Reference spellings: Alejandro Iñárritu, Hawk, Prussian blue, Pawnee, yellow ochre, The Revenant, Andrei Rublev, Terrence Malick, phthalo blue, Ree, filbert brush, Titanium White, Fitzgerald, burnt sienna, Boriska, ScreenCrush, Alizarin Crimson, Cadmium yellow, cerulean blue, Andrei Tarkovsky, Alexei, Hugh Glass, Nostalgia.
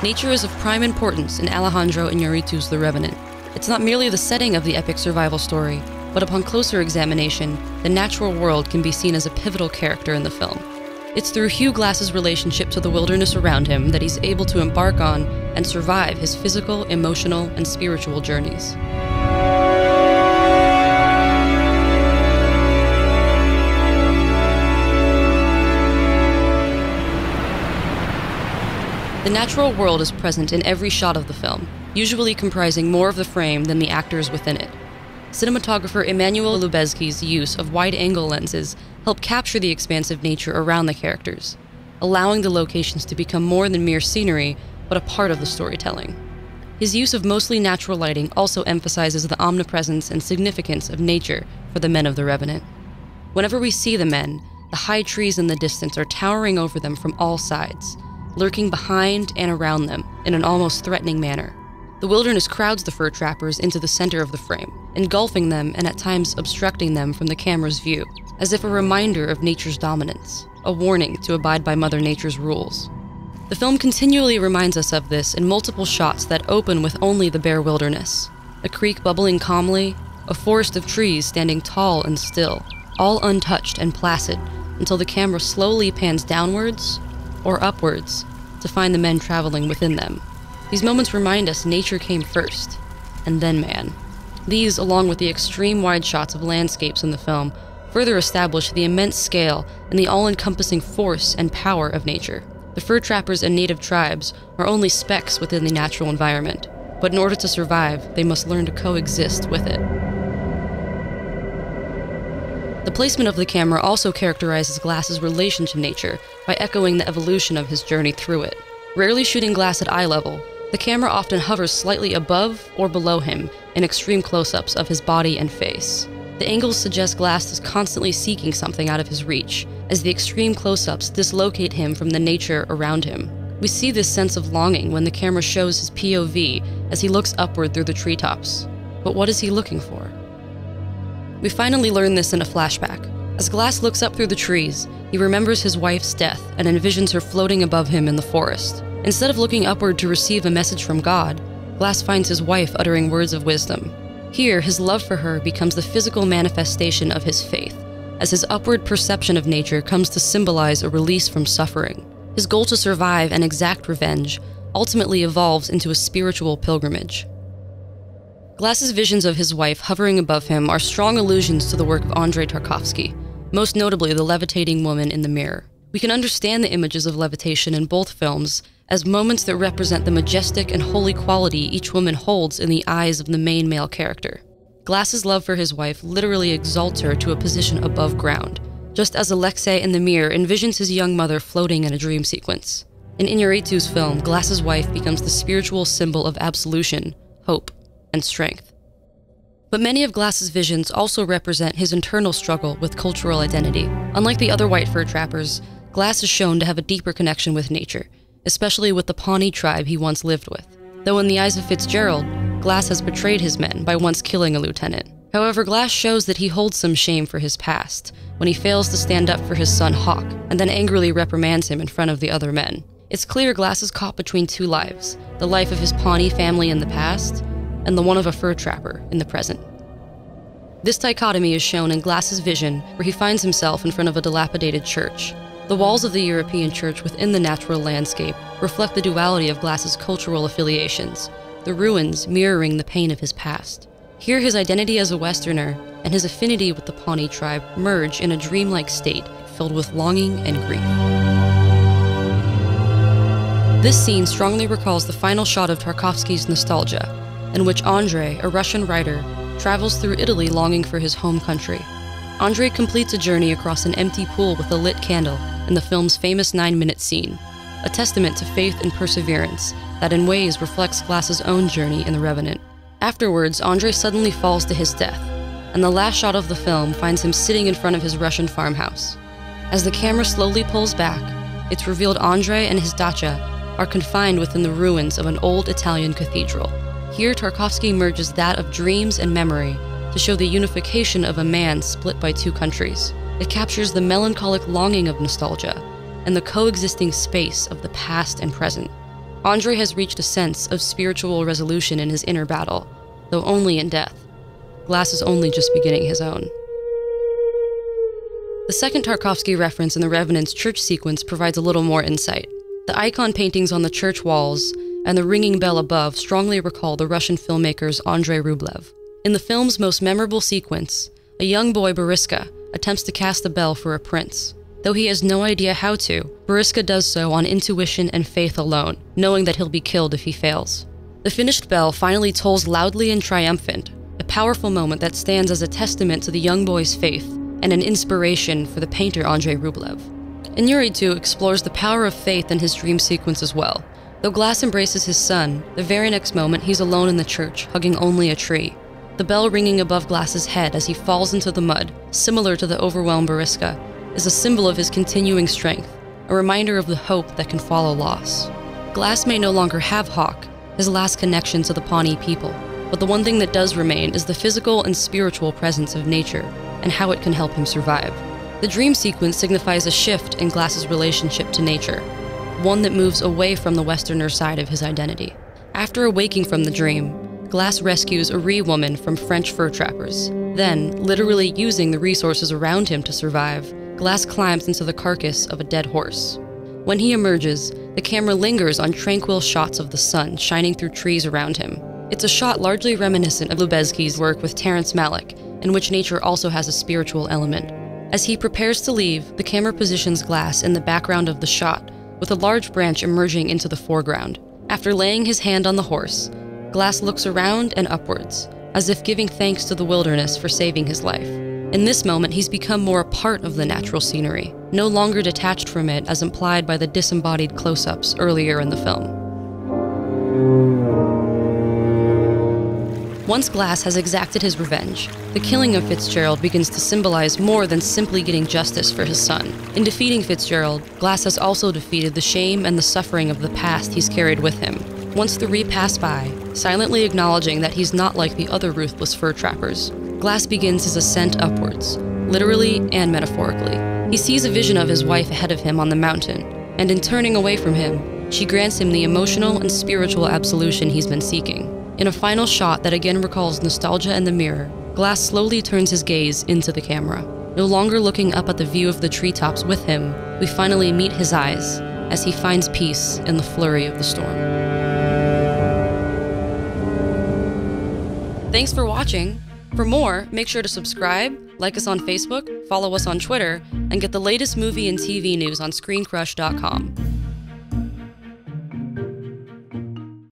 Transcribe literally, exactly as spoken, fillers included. Nature is of prime importance in Alejandro Iñárritu's The Revenant. It's not merely the setting of the epic survival story, but upon closer examination, the natural world can be seen as a pivotal character in the film. It's through Hugh Glass's relationship to the wilderness around him that he's able to embark on and survive his physical, emotional, and spiritual journeys. The natural world is present in every shot of the film, usually comprising more of the frame than the actors within it. Cinematographer Emmanuel Lubezki's use of wide-angle lenses helped capture the expansive nature around the characters, allowing the locations to become more than mere scenery, but a part of the storytelling. His use of mostly natural lighting also emphasizes the omnipresence and significance of nature for the men of the Revenant. Whenever we see the men, the high trees in the distance are towering over them from all sides, lurking behind and around them in an almost threatening manner. The wilderness crowds the fur trappers into the center of the frame, engulfing them and at times obstructing them from the camera's view, as if a reminder of nature's dominance, a warning to abide by Mother Nature's rules. The film continually reminds us of this in multiple shots that open with only the bare wilderness, a creek bubbling calmly, a forest of trees standing tall and still, all untouched and placid, until the camera slowly pans downwards or upwards to find the men traveling within them. These moments remind us nature came first, and then man. These, along with the extreme wide shots of landscapes in the film, further establish the immense scale and the all-encompassing force and power of nature. The fur trappers and native tribes are only specks within the natural environment, but in order to survive, they must learn to coexist with it. The placement of the camera also characterizes Glass's relation to nature by echoing the evolution of his journey through it. Rarely shooting Glass at eye level, the camera often hovers slightly above or below him in extreme close-ups of his body and face. The angles suggest Glass is constantly seeking something out of his reach, as the extreme close-ups dislocate him from the nature around him. We see this sense of longing when the camera shows his P O V as he looks upward through the treetops. But what is he looking for? We finally learn this in a flashback. As Glass looks up through the trees, he remembers his wife's death and envisions her floating above him in the forest. Instead of looking upward to receive a message from God, Glass finds his wife uttering words of wisdom. Here, his love for her becomes the physical manifestation of his faith, as his upward perception of nature comes to symbolize a release from suffering. His goal to survive and exact revenge ultimately evolves into a spiritual pilgrimage. Glass's visions of his wife hovering above him are strong allusions to the work of Andrei Tarkovsky, most notably the levitating woman in the mirror. We can understand the images of levitation in both films as moments that represent the majestic and holy quality each woman holds in the eyes of the main male character. Glass's love for his wife literally exalts her to a position above ground, just as Alexei in the mirror envisions his young mother floating in a dream sequence. In Iñárritu's film, Glass's wife becomes the spiritual symbol of absolution, hope, and strength. But many of Glass's visions also represent his internal struggle with cultural identity. Unlike the other white fur trappers, Glass is shown to have a deeper connection with nature, especially with the Pawnee tribe he once lived with. Though in the eyes of Fitzgerald, Glass has betrayed his men by once killing a lieutenant. However, Glass shows that he holds some shame for his past when he fails to stand up for his son Hawk and then angrily reprimands him in front of the other men. It's clear Glass is caught between two lives, the life of his Pawnee family in the past and the one of a fur trapper in the present. This dichotomy is shown in Glass's vision, where he finds himself in front of a dilapidated church. The walls of the European church within the natural landscape reflect the duality of Glass's cultural affiliations, the ruins mirroring the pain of his past. Here his identity as a Westerner and his affinity with the Pawnee tribe merge in a dreamlike state filled with longing and grief. This scene strongly recalls the final shot of Tarkovsky's Nostalgia, in which Andrei, a Russian writer, travels through Italy longing for his home country. Andrei completes a journey across an empty pool with a lit candle in the film's famous nine-minute scene, a testament to faith and perseverance that in ways reflects Glass's own journey in The Revenant. Afterwards, Andrei suddenly falls to his death, and the last shot of the film finds him sitting in front of his Russian farmhouse. As the camera slowly pulls back, it's revealed Andrei and his dacha are confined within the ruins of an old Italian cathedral. Here, Tarkovsky merges that of dreams and memory to show the unification of a man split by two countries. It captures the melancholic longing of nostalgia and the coexisting space of the past and present. Andrei has reached a sense of spiritual resolution in his inner battle, though only in death. Glass is only just beginning his own. The second Tarkovsky reference in The Revenant's church sequence provides a little more insight. The icon paintings on the church walls and the ringing bell above strongly recall the Russian filmmaker's Andrei Rublev. In the film's most memorable sequence, a young boy, Boriska, attempts to cast the bell for a prince. Though he has no idea how to, Boriska does so on intuition and faith alone, knowing that he'll be killed if he fails. The finished bell finally tolls loudly and triumphant, a powerful moment that stands as a testament to the young boy's faith and an inspiration for the painter Andrei Rublev. Iñárritu explores the power of faith in his dream sequence as well. Though Glass embraces his son, the very next moment he's alone in the church, hugging only a tree. The bell ringing above Glass's head as he falls into the mud, similar to the overwhelmed Boriska, is a symbol of his continuing strength, a reminder of the hope that can follow loss. Glass may no longer have Hawk, his last connection to the Pawnee people, but the one thing that does remain is the physical and spiritual presence of nature, and how it can help him survive. The dream sequence signifies a shift in Glass's relationship to nature, one that moves away from the Westerner side of his identity. After awaking from the dream, Glass rescues a Ree woman from French fur trappers. Then, literally using the resources around him to survive, Glass climbs into the carcass of a dead horse. When he emerges, the camera lingers on tranquil shots of the sun shining through trees around him. It's a shot largely reminiscent of Lubezki's work with Terrence Malick, in which nature also has a spiritual element. As he prepares to leave, the camera positions Glass in the background of the shot, with a large branch emerging into the foreground. After laying his hand on the horse, Glass looks around and upwards, as if giving thanks to the wilderness for saving his life. In this moment, he's become more a part of the natural scenery, no longer detached from it as implied by the disembodied close-ups earlier in the film. Once Glass has exacted his revenge, the killing of Fitzgerald begins to symbolize more than simply getting justice for his son. In defeating Fitzgerald, Glass has also defeated the shame and the suffering of the past he's carried with him. Once the Ree pass by, silently acknowledging that he's not like the other ruthless fur trappers, Glass begins his ascent upwards, literally and metaphorically. He sees a vision of his wife ahead of him on the mountain, and in turning away from him, she grants him the emotional and spiritual absolution he's been seeking. In a final shot that again recalls Nostalgia and the mirror, Glass slowly turns his gaze into the camera. No longer looking up at the view of the treetops with him, we finally meet his eyes as he finds peace in the flurry of the storm. Thanks for watching. For more, make sure to subscribe, like us on Facebook, follow us on Twitter, and get the latest movie and T V news on ScreenCrush dot com.